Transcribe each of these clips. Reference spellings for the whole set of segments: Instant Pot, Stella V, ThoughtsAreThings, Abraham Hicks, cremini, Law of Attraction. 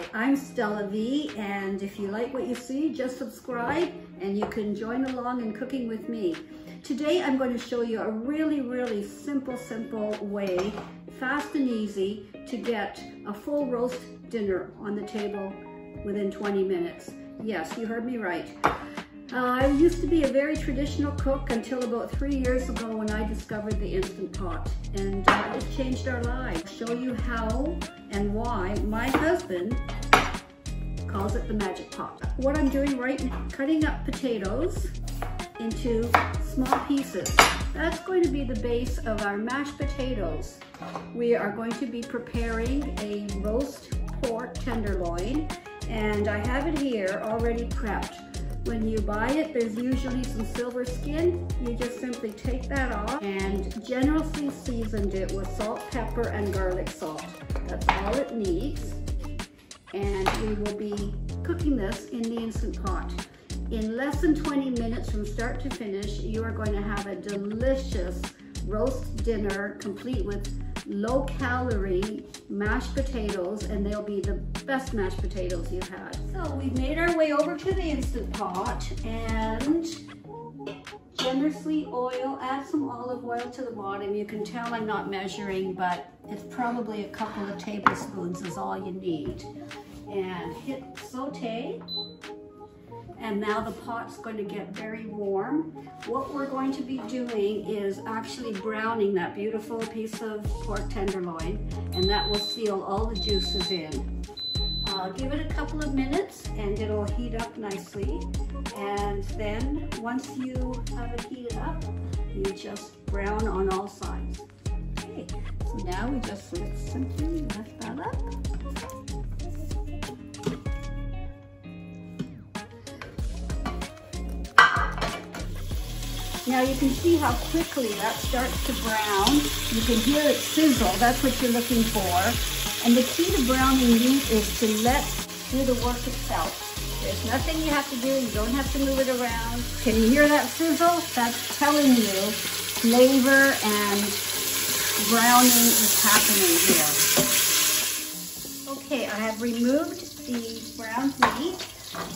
Hi, I'm Stella V, and if you like what you see, just subscribe and you can join along in cooking with me. Today I'm going to show you a really simple way, fast and easy, to get a full roast dinner on the table within 20 minutes. Yes, you heard me right. I used to be a very traditional cook until about 3 years ago when I discovered the Instant Pot, and it changed our lives. I'll show you how and why my husband calls it the magic pot. What I'm doing right now, cutting up potatoes into small pieces. That's going to be the base of our mashed potatoes. We are going to be preparing a roast pork tenderloin, and I have it here already prepped. When you buy it, there's usually some silver skin. You just simply take that off and generously seasoned it with salt, pepper, and garlic salt. That's all it needs. And we will be cooking this in the Instant Pot. In less than 20 minutes from start to finish, you are going to have a delicious roast dinner complete with low-calorie mashed potatoes, and they'll be the best mashed potatoes you've had. So we've made our way over to the Instant Pot and generously add some olive oil to the bottom. You can tell I'm not measuring, but it's probably a couple of tablespoons is all you need. And hit saute. And now the pot's going to get very warm. What we're going to be doing is actually browning that beautiful piece of pork tenderloin, and that will seal all the juices in. Give it a couple of minutes and it'll heat up nicely. And then once you have it heated up, you just brown on all sides. Okay, so now we just simply lift that up. Now you can see how quickly that starts to brown. You can hear it sizzle, that's what you're looking for. And the key to browning meat is to let do the work itself. There's nothing you have to do, you don't have to move it around. Can you hear that sizzle? That's telling you flavor and browning is happening here. Okay, I have removed the browned meat,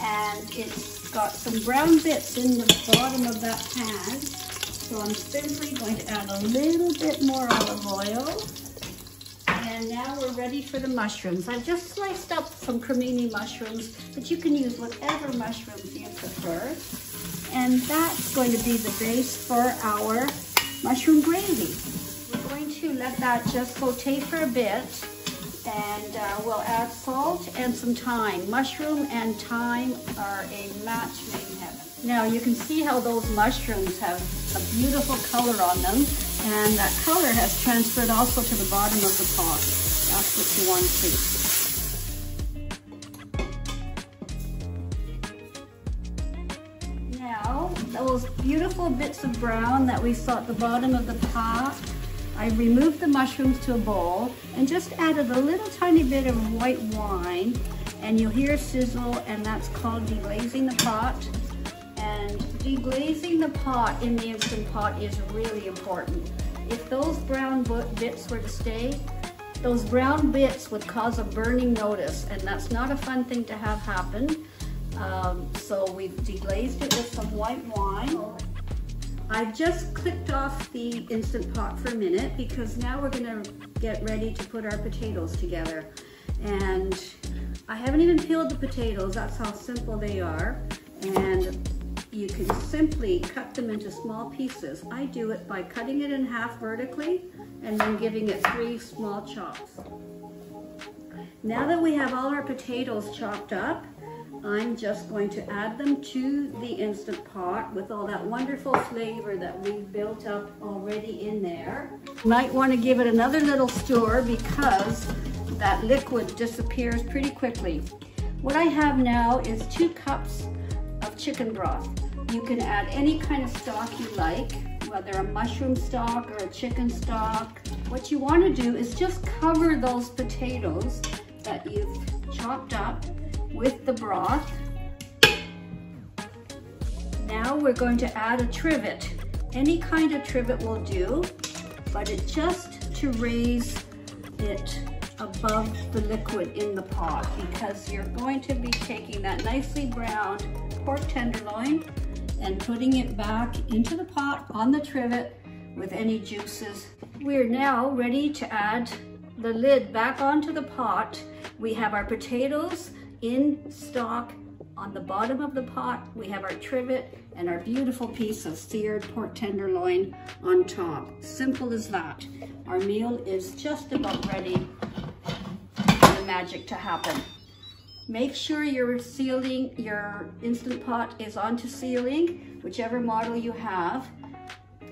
and it's got some brown bits in the bottom of that pan. So I'm simply going to add a little bit more olive oil. And now we're ready for the mushrooms. I've just sliced up some cremini mushrooms, but you can use whatever mushrooms you prefer. And that's going to be the base for our mushroom gravy. We're going to let that just saute for a bit. And we'll add salt and some thyme. Mushroom and thyme are a match made in heaven. Now you can see how those mushrooms have a beautiful color on them, and that color has transferred also to the bottom of the pot. That's what you want to see. Now those beautiful bits of brown that we saw at the bottom of the pot, I removed the mushrooms to a bowl and just added a little tiny bit of white wine, and you'll hear sizzle, and that's called deglazing the pot. And deglazing the pot in the Instant Pot is really important. If those brown bits were to stay, those brown bits would cause a burning notice, and that's not a fun thing to have happen. So we've deglazed it with some white wine. I've just clicked off the Instant Pot for a minute because now we're going to get ready to put our potatoes together. And I haven't even peeled the potatoes, that's how simple they are. And you can simply cut them into small pieces. I do it by cutting it in half vertically and then giving it three small chops. Now that we have all our potatoes chopped up, I'm just going to add them to the Instant Pot with all that wonderful flavor that we've built up already in there. Might want to give it another little stir because that liquid disappears pretty quickly. What I have now is 2 cups of chicken broth. You can add any kind of stock you like, whether a mushroom stock or a chicken stock. What you want to do is just cover those potatoes that you've chopped up with the broth. Now we're going to add a trivet. Any kind of trivet will do, but it's just to raise it above above the liquid in the pot, because you're going to be taking that nicely browned pork tenderloin and putting it back into the pot on the trivet with any juices. We're now ready to add the lid back onto the pot. We have our potatoes in stock on the bottom of the pot. We have our trivet and our beautiful piece of seared pork tenderloin on top. Simple as that. Our meal is just about ready for the magic to happen. Make sure your sealing, your Instant Pot is onto sealing, whichever model you have.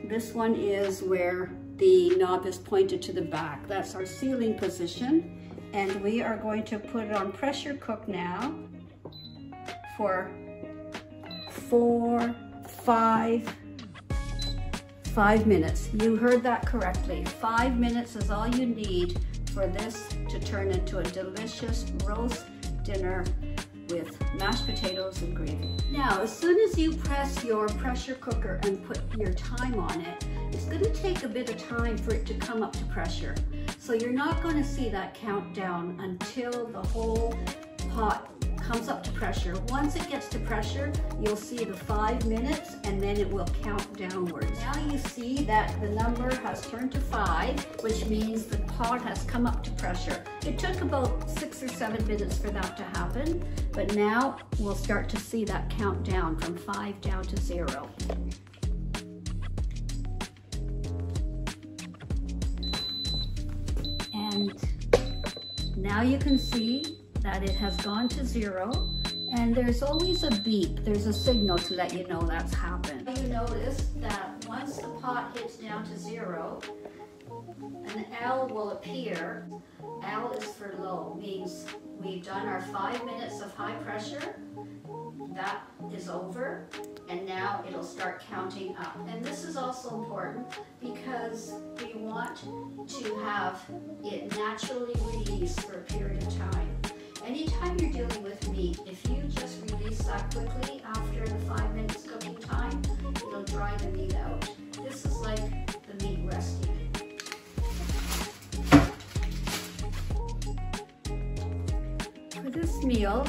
This one is where the knob is pointed to the back. That's our sealing position. And we are going to put it on pressure cook now for 5 minutes. You heard that correctly. 5 minutes is all you need for this to turn into a delicious roast dinner with mashed potatoes and gravy. Now, as soon as you press your pressure cooker and put your time on it, it's going to take a bit of time for it to come up to pressure. So you're not going to see that countdown until the whole pot comes up to pressure. Once it gets to pressure, you'll see the 5 minutes and then it will count downwards. Now you see that the number has turned to 5, which means the pot has come up to pressure. It took about 6 or 7 minutes for that to happen, but now we'll start to see that countdown from 5 down to 0. And now you can see that it has gone to 0, and there's always a beep, there's a signal to let you know that's happened. You notice that once the pot hits down to 0, an L will appear. L is for low, means we've done our 5 minutes of high pressure, that is over, and now it'll start counting up. And this is also important because we want to have it naturally release for a period of time. Anytime you're dealing with meat, if you just release that quickly after the 5 minutes cooking time, it'll dry the meat out. This is like the meat resting. For this meal,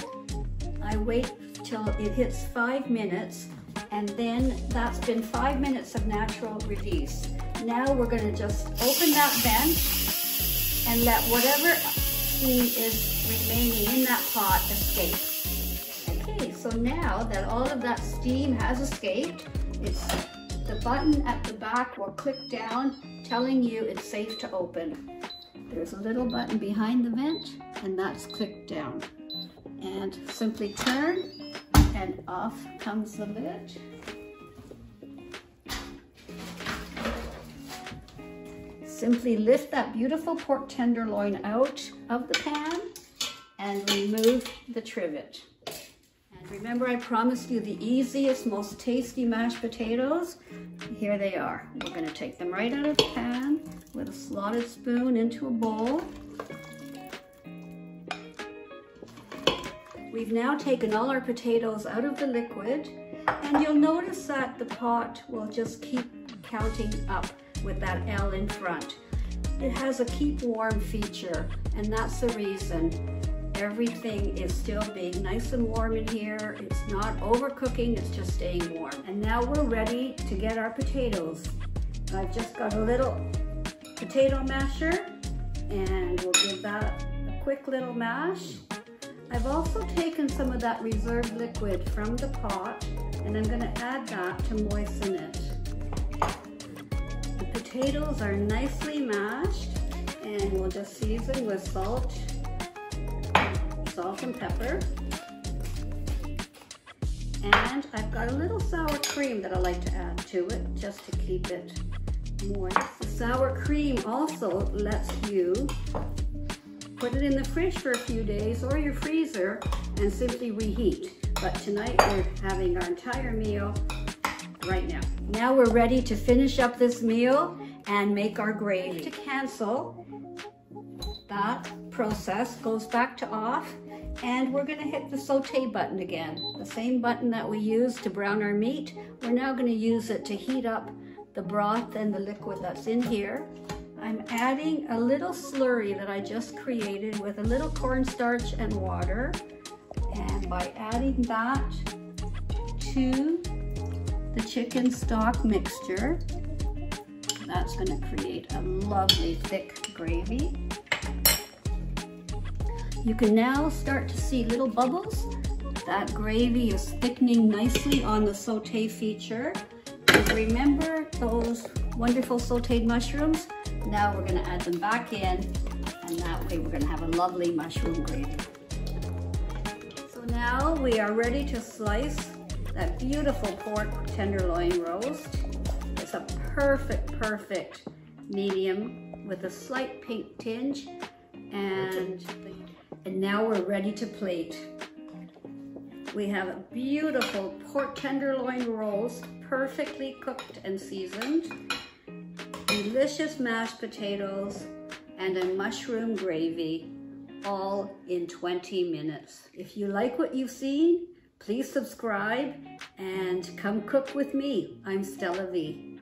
I wait till it hits 5 minutes, and then that's been 5 minutes of natural release. Now we're going to just open that vent and let whatever is remaining in that pot escape. Okay, so now that all of that steam has escaped, it's the button at the back will click down telling you it's safe to open. There's a little button behind the vent and that's clicked down. And simply turn and off comes the lid. Simply lift that beautiful pork tenderloin out of the pan and remove the trivet. And remember, I promised you the easiest, most tasty mashed potatoes. Here they are. We're going to take them right out of the pan with a slotted spoon into a bowl. We've now taken all our potatoes out of the liquid, and you'll notice that the pot will just keep counting up with that L in front. It has a keep warm feature, and that's the reason everything is still being nice and warm in here. It's not overcooking, it's just staying warm. And now we're ready to get our potatoes. I've just got a little potato masher, and we'll give that a quick little mash. I've also taken some of that reserved liquid from the pot, and I'm gonna add that to moisten it. Potatoes are nicely mashed, and we'll just season with salt and pepper. And I've got a little sour cream that I like to add to it just to keep it moist. The sour cream also lets you put it in the fridge for a few days or your freezer and simply reheat. But tonight we're having our entire meal right now. Now we're ready to finish up this meal and make our gravy. To cancel, that process goes back to off, and we're gonna hit the saute button again. The same button that we used to brown our meat, we're now gonna use it to heat up the broth and the liquid that's in here. I'm adding a little slurry that I just created with a little cornstarch and water. And by adding that to the chicken stock mixture, that's going to create a lovely thick gravy. You can now start to see little bubbles. That gravy is thickening nicely on the sauté feature. And remember those wonderful sautéed mushrooms? Now we're going to add them back in, and that way we're going to have a lovely mushroom gravy. So now we are ready to slice that beautiful pork tenderloin roast. It's a perfect medium with a slight pink tinge. And now we're ready to plate. We have a beautiful pork tenderloin roast, perfectly cooked and seasoned, delicious mashed potatoes, and a mushroom gravy, all in 20 minutes. If you like what you've seen, please subscribe and come cook with me. I'm Stella V.